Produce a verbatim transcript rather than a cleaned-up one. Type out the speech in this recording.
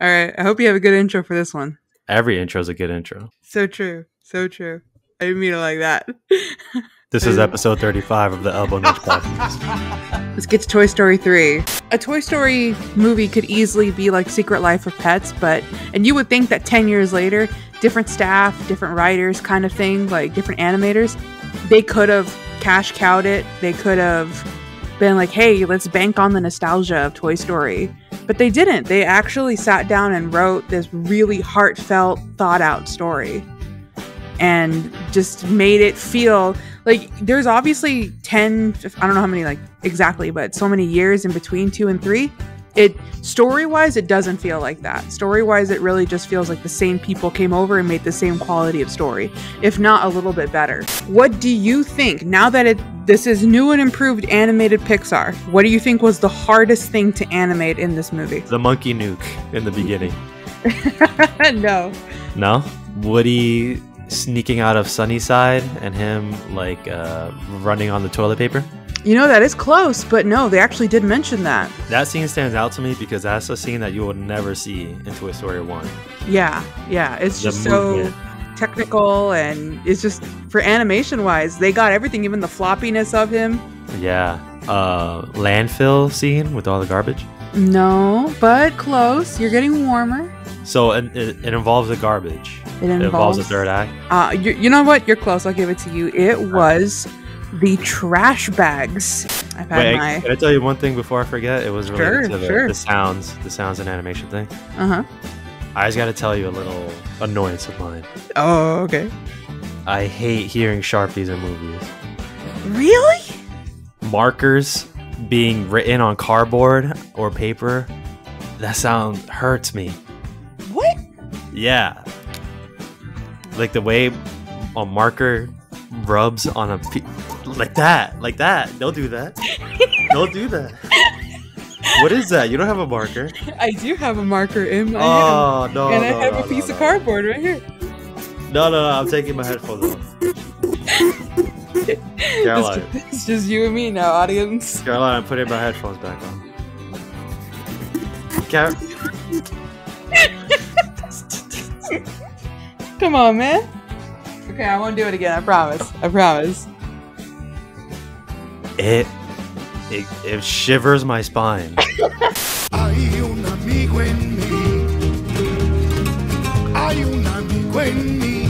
All right. I hope you have a good intro for this one. Every intro is a good intro. So true. So true. I didn't mean it like that. This is episode thirty-five of the Elbow Nudge Podcast. Let's get to Toy Story three. A Toy Story movie could easily be like Secret Life of Pets, but, and you would think that ten years later, different staff, different writers kind of thing, like different animators, they could have cash cowed it. They could have been like, hey, let's bank on the nostalgia of Toy Story. But they didn't. They actually sat down and wrote this really heartfelt, thought out story. And just made it feel like there's obviously ten, I don't know how many like exactly, but so many years in between two and three. It story-wise, it doesn't feel like that. Story-wise, it really just feels like the same people came over and made the same quality of story, if not a little bit better. What do you think now that it this is new and improved animated Pixar? What do you think was the hardest thing to animate in this movie? The monkey nuke in the beginning. No. No? Woody sneaking out of Sunnyside and him like uh running on the toilet paper. You know, that is close, but no, they actually did mention that. That scene stands out to me because that's a scene that you would never see in Toy Story one. Yeah, yeah, it's the just movement. So technical, and it's just for animation wise, they got everything, even the floppiness of him. Yeah, uh, landfill scene with all the garbage. No, but close. You're getting warmer. So it, it, it involves the garbage. It involves, it involves the third act. Uh, you, you know what? You're close. I'll give it to you. It was the trash bags. I've had Wait, my... can I tell you one thing before I forget? It was related sure, to the, sure. the sounds, the sounds and animation thing. Uh huh. I just got to tell you a little annoyance of mine. Oh, okay. I hate hearing Sharpies in movies. Really? Markers being written on cardboard or paper. That sound hurts me. What? Yeah. Like the way a marker rubs on a pe like that, like that. Don't do that. Don't do that. What is that? You don't have a marker. I do have a marker in my oh, hand. No, and no, I have no, a piece no, of cardboard no. right here. No, no, no. I'm taking my headphones off. Caroline. It's just, it's just you and me now, audience. Caroline, I'm putting my headphones back on. Car Come on, man. Okay, I won't do it again. I promise. I promise. It it, it shivers my spine. Hay un amigo en mí. Hay un amigo en mí.